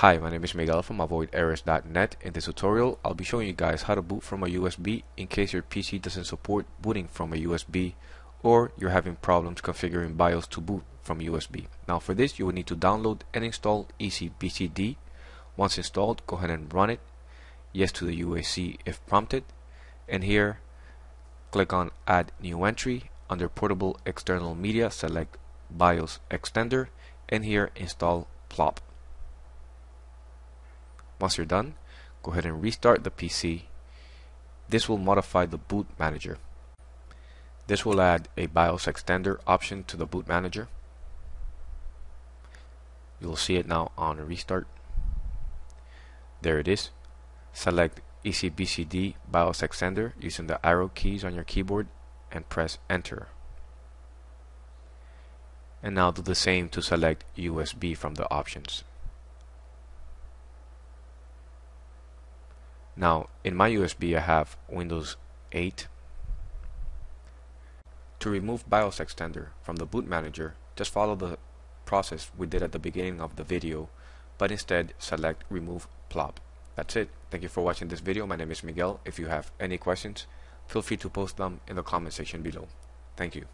Hi, my name is Miguel from AvoidErrors.net. In this tutorial, I'll be showing you guys how to boot from a USB in case your PC doesn't support booting from a USB or you're having problems configuring BIOS to boot from USB. Now for this, you will need to download and install EasyBCD. Once installed, go ahead and run it. Yes to the UAC if prompted. And here, click on Add New Entry. Under Portable External Media, select BIOS Extender. And here, install plop. Once you're done, go ahead and restart the PC. This will modify the boot manager. This will add a BIOS extender option to the boot manager. You'll see it now on restart. There it is. Select EasyBCD BIOS extender using the arrow keys on your keyboard and press enter. And now do the same to select USB from the options. Now, in my USB I have Windows 8. To remove BIOS extender from the boot manager, just follow the process we did at the beginning of the video, but instead select Remove Plop. That's it. Thank you for watching this video. My name is Miguel. If you have any questions, feel free to post them in the comment section below. Thank you.